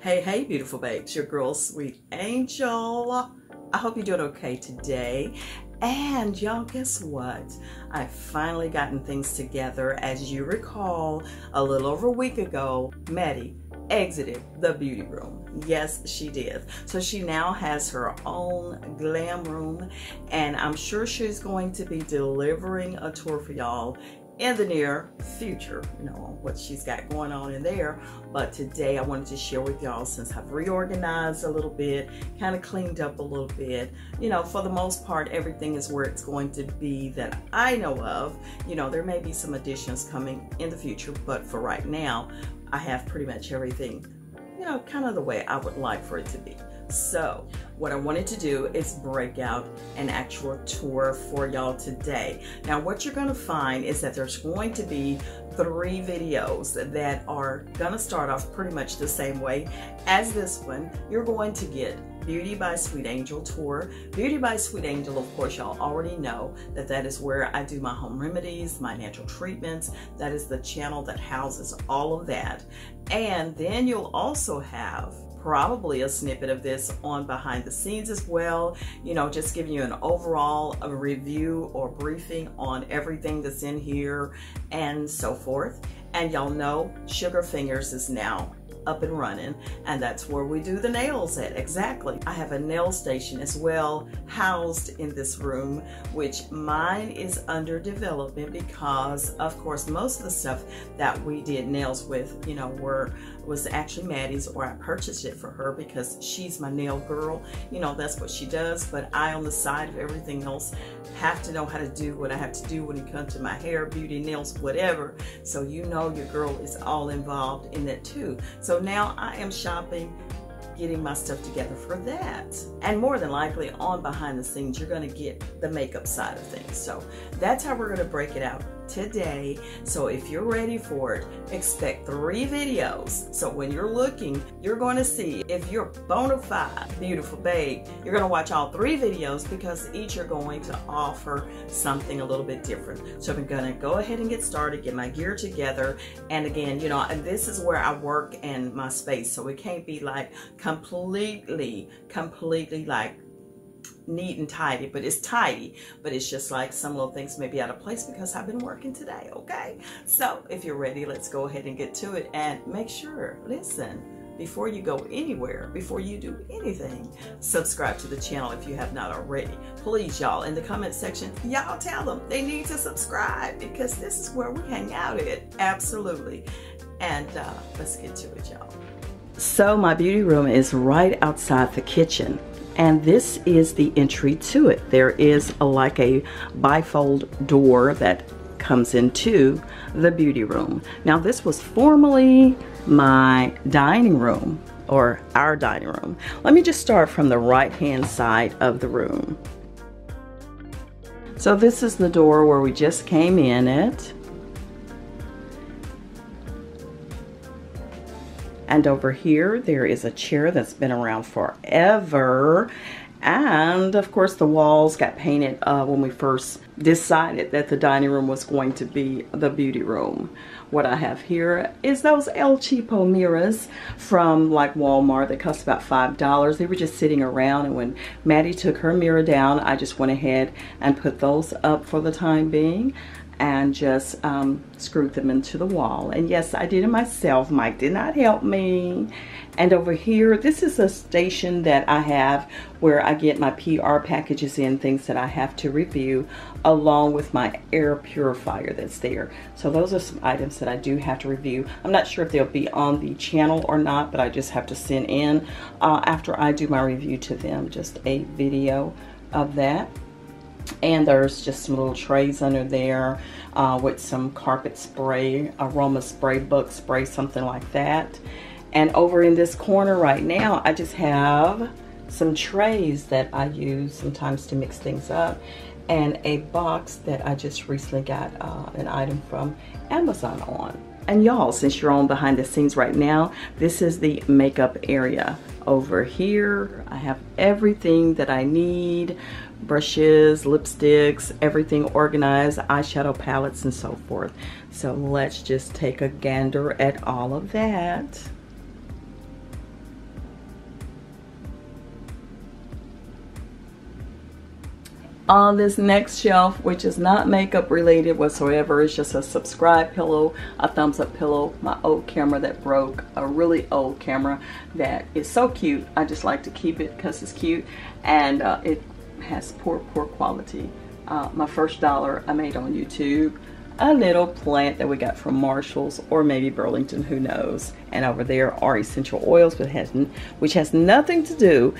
Hey, hey, beautiful babes, your girl Sweet Angel. I hope you're doing okay today. And y'all, guess what? I've finally gotten things together. As you recall, a little over a week ago, Maddie exited the beauty room. Yes, she did. So she now has her own glam room, and I'm sure she's going to be delivering a tour for y'all in the near future, you know, what she's got going on in there. But today I wanted to share with y'all, since I've reorganized a little bit, kind of cleaned up a little bit, you know, for the most part, everything is where it's going to be that I know of. You know, there may be some additions coming in the future, but for right now, I have pretty much everything, you know, kind of the way I would like for it to be. So what I wanted to do is break out an actual tour for y'all today. Now what you're going to find is that there's going to be 3 videos that are going to start off pretty much the same way as this one. You're going to get Beauty by Sweet Angel tour. Beauty by Sweet Angel, of course, y'all already know that that is where I do my home remedies, my natural treatments. That is the channel that houses all of that. And then you'll also have probably a snippet of this on behind the scenes as well, you know, just giving you an overall review or briefing on everything that's in here and so forth. And y'all know Sugar Fingers is now up and running, and that's where we do the nails at. Exactly. I have a nail station as well housed in this room, which mine is under development because, of course, most of the stuff that we did nails with, you know, was actually Maddie's, or I purchased it for her because she's my nail girl. You know, that's what she does. But I, on the side of everything else, have to know how to do what I have to do when it comes to my hair, beauty, nails, whatever. So you know your girl is all involved in that too. So now I am shopping, getting my stuff together for that. And more than likely on behind the scenes, you're gonna get the makeup side of things. So that's how we're gonna break it out today. So if you're ready for it, expect 3 videos. So when you're looking, you're going to see, if you're bona fide beautiful babe, you're going to watch all 3 videos because each are going to offer something a little bit different. So I'm going to go ahead and get started, get my gear together. And again, you know, and this is where I work and my space, so it can't be like completely like neat and tidy, but it's tidy, but it's just like some little things may be out of place because I've been working today. Okay, so if you're ready, let's go ahead and get to it. And make sure, listen, before you go anywhere, before you do anything, subscribe to the channel if you have not already. Please, y'all, in the comment section, y'all tell them they need to subscribe because this is where we hang out at. Absolutely. And let's get to it, y'all. So my beauty room is right outside the kitchen, and this is the entry to it. There is like a bifold door that comes into the beauty room. Now this was formerly my dining room, or our dining room. Let me just start from the right hand side of the room. So this is the door where we just came in at. And over here, there is a chair that's been around forever. And of course, the walls got painted when we first decided that the dining room was going to be the beauty room. What I have here is those El Cheapo mirrors from like Walmart that cost about $5. They were just sitting around, and when Maddie took her mirror down, I just went ahead and put those up for the time being, and just screwed them into the wall. And yes, I did it myself. Mike did not help me. And over here, this is a station that I have where I get my PR packages in, things that I have to review, along with my air purifier that's there. So those are some items that I do have to review. I'm not sure if they'll be on the channel or not, but I just have to send in after I do my review to them, just a video of that. And there's just some little trays under there with some carpet spray, aroma spray, bug spray, something like that. And over in this corner right now, I just have some trays that I use sometimes to mix things up, and a box that I just recently got an item from Amazon on. And y'all, since you're on behind the scenes right now, this is the makeup area. Over here, I have everything that I need. Brushes, lipsticks, everything organized, eyeshadow palettes, and so forth. So let's just take a gander at all of that. On this next shelf, which is not makeup related whatsoever, it's just a subscribe pillow, a thumbs up pillow, my old camera that broke, a really old camera that is so cute. I just like to keep it because it's cute, and it has poor quality. My first dollar I made on YouTube, a little plant that we got from Marshalls or maybe Burlington, who knows. And over there are essential oils, which has nothing to do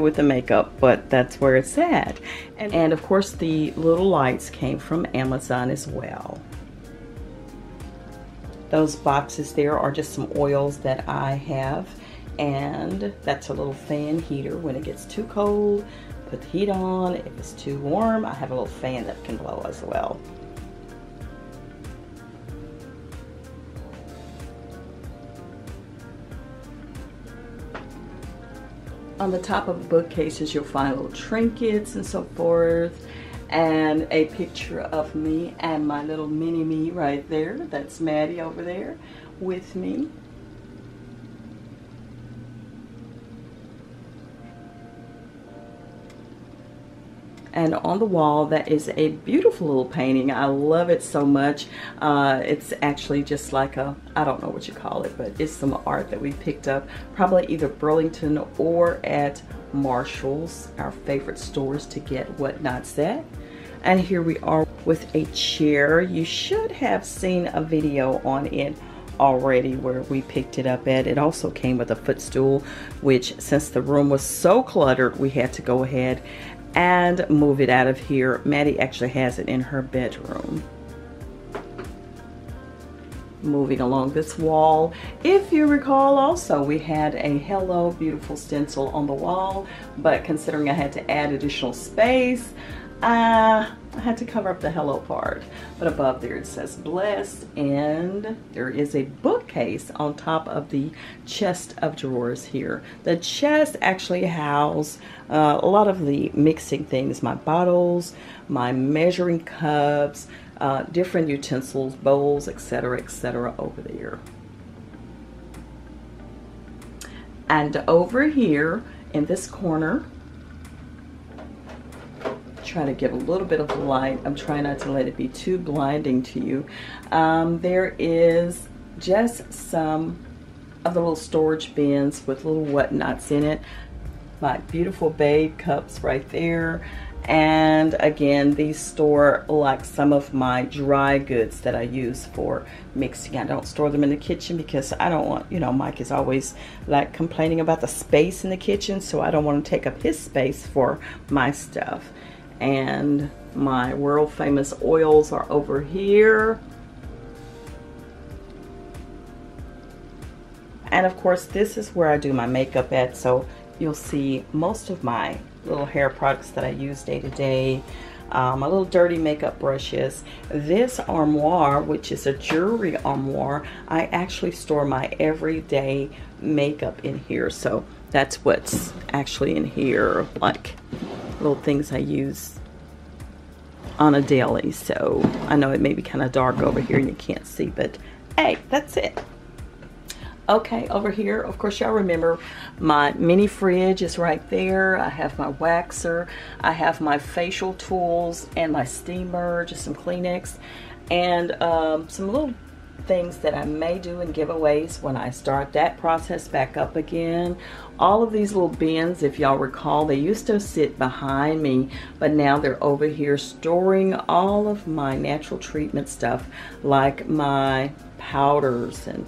with the makeup, but that's where it's at. And of course the little lights came from Amazon as well. Those boxes there are just some oils that I have, and that's a little fan heater. When it gets too cold, put the heat on. If it's too warm, I have a little fan that can blow as well. On the top of bookcases, you'll find little trinkets and so forth, and a picture of me and my little mini me right there. That's Maddie over there with me. And on the wall, that is a beautiful little painting. I love it so much. It's actually just like a, I don't know what you call it, but it's some art that we picked up, probably either Burlington or at Marshalls, our favorite stores to get whatnots at. And here we are with a chair. You should have seen a video on it already where we picked it up at. It also came with a footstool, which since the room was so cluttered, we had to go ahead and move it out of here. Maddie actually has it in her bedroom. Moving along this wall, if you recall, also we had a Hello Beautiful stencil on the wall, but considering I had to add additional space, I had to cover up the hello part. But above there it says blessed, and there is a bookcase on top of the chest of drawers here. The chest actually housed a lot of the mixing things, my bottles, my measuring cups, different utensils, bowls, etc., over there. And over here in this corner, try to give a little bit of light. I'm trying not to let it be too blinding to you. There is just some of the little storage bins with little whatnots in it. My beautiful babe cups right there. And again, these store like some of my dry goods that I use for mixing. I don't store them in the kitchen because I don't want, you know, Mike is always like complaining about the space in the kitchen, so I don't want to take up his space for my stuff. And my world famous oils are over here. And of course, this is where I do my makeup at, so you'll see most of my little hair products that I use day to day, my little dirty makeup brushes. This armoire, which is a jewelry armoire, I actually store my everyday makeup in here, so that's what's actually in here, like little things I use on a daily. So I know it may be kind of dark over here and you can't see, but hey, that's it. Okay, over here, of course, y'all remember my mini fridge is right there. I have my waxer, I have my facial tools and my steamer, just some Kleenex, and some little things that I may do in giveaways when I start that process back up again. All of these little bins, if y'all recall, they used to sit behind me, but now they're over here storing all of my natural treatment stuff, like my powders and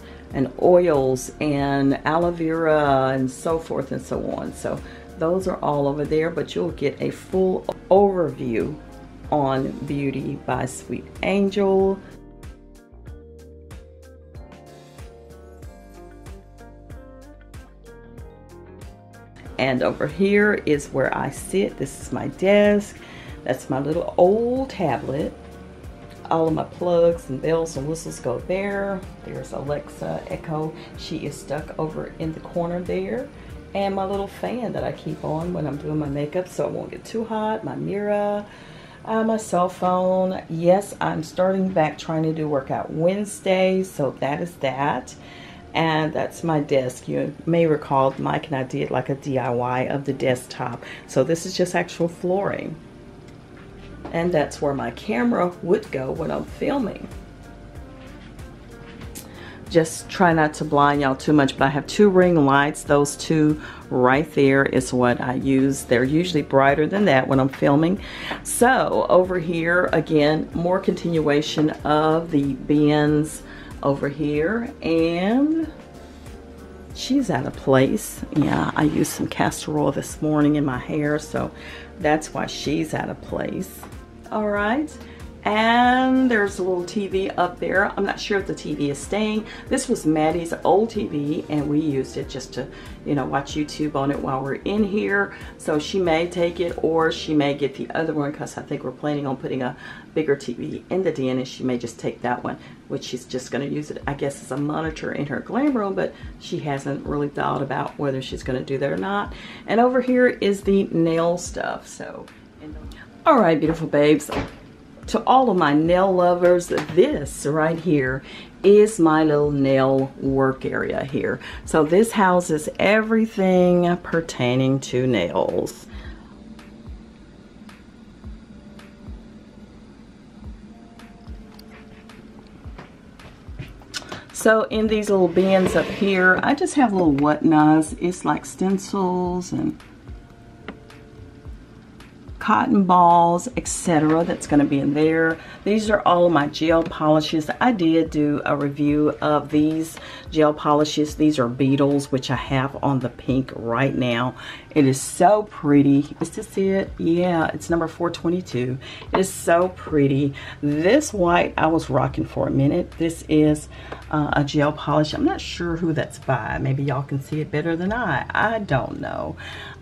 oils and aloe vera and so forth and so on. So those are all over there, but you'll get a full overview on Beauty by Sweet Angel. And over here is where I sit. This is my desk. That's my little old tablet. All of my plugs and bells and whistles go there. There's Alexa Echo. She is stuck over in the corner there. And my little fan that I keep on when I'm doing my makeup so it won't get too hot. My mirror. My cell phone. Yes, I'm starting back trying to do Workout Wednesday. So that is that. And that's my desk. You may recall Mike and I did like a DIY of the desktop. So this is just actual flooring. and that's where my camera would go when I'm filming. Just try not to blind y'all too much, but I have two ring lights. Those two right there is what I use. They're usually brighter than that when I'm filming. So over here, again, more continuation of the bins over here. And she's out of place. Yeah, I used some castor oil this morning in my hair, so that's why she's out of place. All right. And there's a little TV up there. I'm not sure if the TV is staying. This was Maddie's old TV, and we used it just to, you know, watch YouTube on it while we're in here. So she may take it, or she may get the other one, because I think we're planning on putting a bigger TV in the den, and she may just take that one, which she's just going to use it, I guess, as a monitor in her glam room, but she hasn't really thought about whether she's going to do that or not. And over here is the nail stuff. So, all right, beautiful babes. To all of my nail lovers, this right here is my little nail work area here. So this houses everything pertaining to nails. So in these little bins up here, I just have little whatnots. It's like stencils and cotton balls, etc. That's going to be in there. These are all of my gel polishes. I did do a review of these gel polishes. These are Beetles, which I have on the pink right now. It is so pretty. Is this it? Yeah, it's number 422. It is so pretty. This white I was rocking for a minute. This is a gel polish. I'm not sure who that's by. Maybe y'all can see it better than I don't know.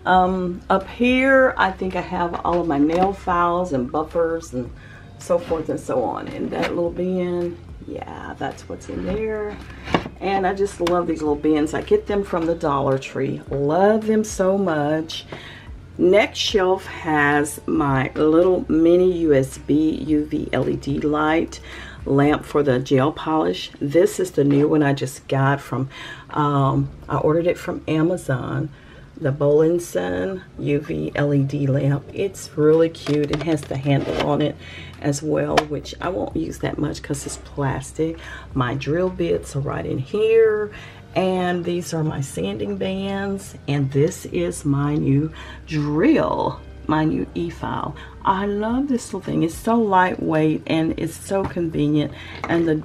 Up here, I think I have all of my nail files and buffers and so forth and so on. In that little bin, yeah, that's what's in there. And I just love these little bins. I get them from the Dollar Tree. Love them so much. Next shelf has my little mini USB UV LED light lamp for the gel polish. This is the new one I just got from, I ordered it from Amazon. The Bolinson UV LED lamp. It's really cute. It has the handle on it as well, which I won't use that much because it's plastic. My drill bits are right in here, and these are my sanding bands, and this is my new drill, my new e-file. I love this little thing. It's so lightweight and it's so convenient, and the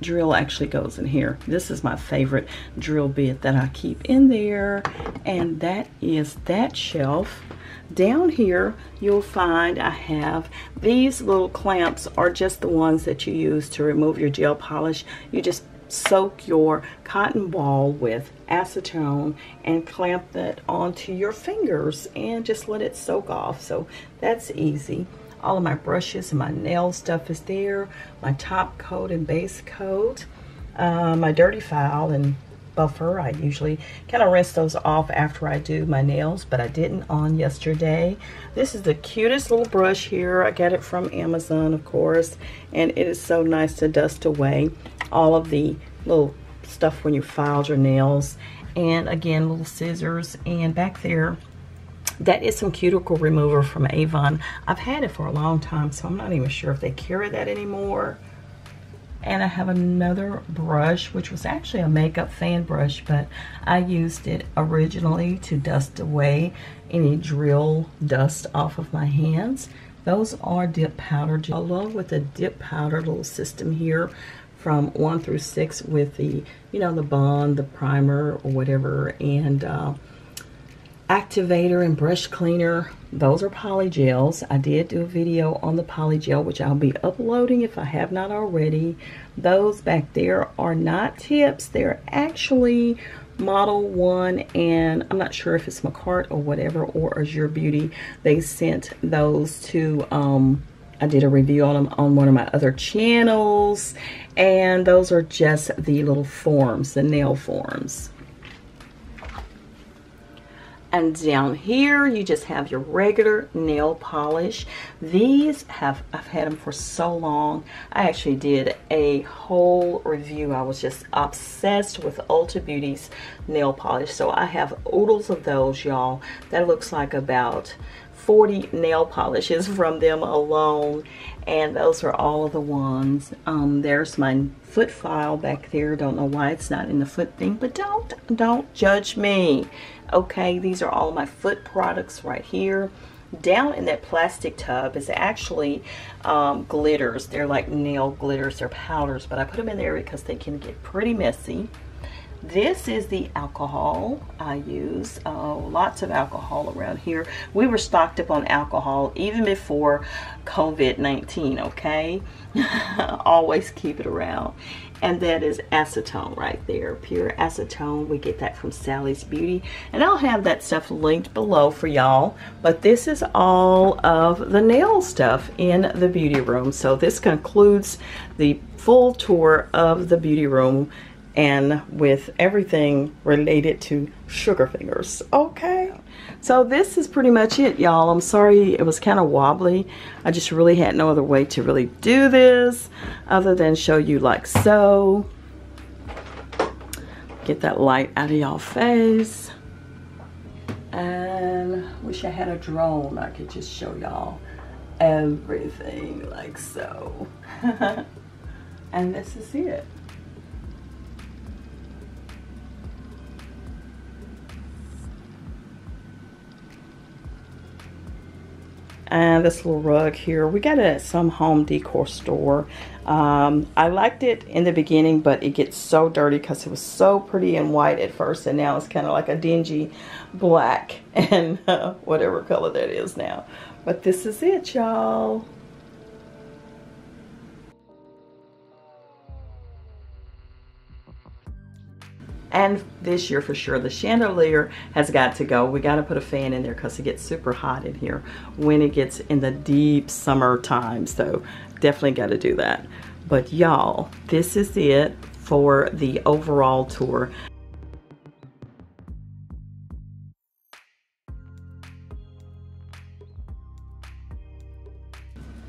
drill actually goes in here. This is my favorite drill bit that I keep in there, and that is that shelf. Down here you'll find I have these little clamps, are just the ones that you use to remove your gel polish. You just soak your cotton ball with acetone and clamp that onto your fingers and just let it soak off. So that's easy. All of my brushes and my nail stuff is there. My top coat and base coat. My dirty file and buffer. I usually kind of rinse those off after I do my nails, but I didn't on yesterday. This is the cutest little brush here. I got it from Amazon, of course. And it is so nice to dust away all of the little stuff when you filed your nails. And again, little scissors. And back there, that is some cuticle remover from Avon. I've had it for a long time, so I'm not even sure if they carry that anymore. And I have another brush, which was actually a makeup fan brush, but I used it originally to dust away any drill dust off of my hands. Those are dip powder, along with the dip powder little system here from 1 through 6 with the, you know, the bond, the primer, or whatever, and activator and brush cleaner. Those are poly gels. I did do a video on the poly gel, which I'll be uploading if I have not already. Those back there are not tips. They're actually Model 1, and I'm not sure if it's Macart or whatever, or Azure Beauty. They sent those to, I did a review on them on one of my other channels, and those are just the little forms, the nail forms. And down here you just have your regular nail polish. These have, I've had them for so long. I actually did a whole review. I was just obsessed with Ulta Beauty's nail polish. So I have oodles of those, y'all. That looks like about 40 nail polishes from them alone, and those are all of the ones. There's my foot file back there. Don't know why it's not in the foot thing, but don't judge me, okay? These are all my foot products right here. Down in that plastic tub is actually glitters. They're like nail glitters, they're powders, but I put them in there because they can get pretty messy. This is the alcohol I use. Lots of alcohol around here. We were stocked up on alcohol even before COVID-19, okay? Always keep it around. And that is acetone right there, pure acetone. We get that from Sally's Beauty. And I'll have that stuff linked below for y'all. But this is all of the nail stuff in the beauty room. So this concludes the full tour of the beauty room and with everything related to Sugar Fingers, okay? So this is pretty much it, y'all. I'm sorry it was kind of wobbly. I just really had no other way to really do this other than show you like so. Get that light out of y'all face. And wish I had a drone. I could just show y'all everything like so. And this is it. And this little rug here, we got it at some home decor store. I liked it in the beginning, but it gets so dirty because it was so pretty and white at first, and now it's kind of like a dingy black and whatever color that is now. But this is it, y'all. And this year for sure, the chandelier has got to go. We got to put a fan in there because it gets super hot in here when it gets in the deep summertime. So definitely got to do that. But y'all, this is it for the overall tour.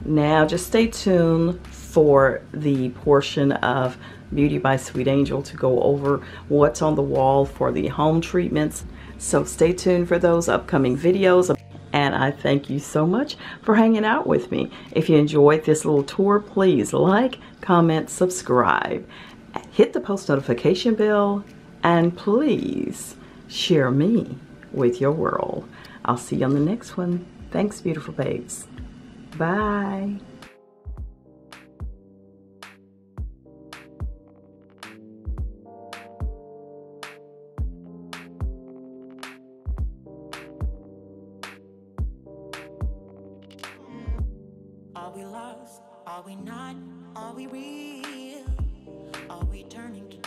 Now just stay tuned for the portion of Beauty by Sweet Angel to go over what's on the wall for the home treatments. So stay tuned for those upcoming videos. And I thank you so much for hanging out with me. If you enjoyed this little tour, please like, comment, subscribe, hit the post notification bell, and please share me with your world. I'll see you on the next one. Thanks, beautiful babes. Bye. Are we lost? Are we not? Are we real? Are we turning to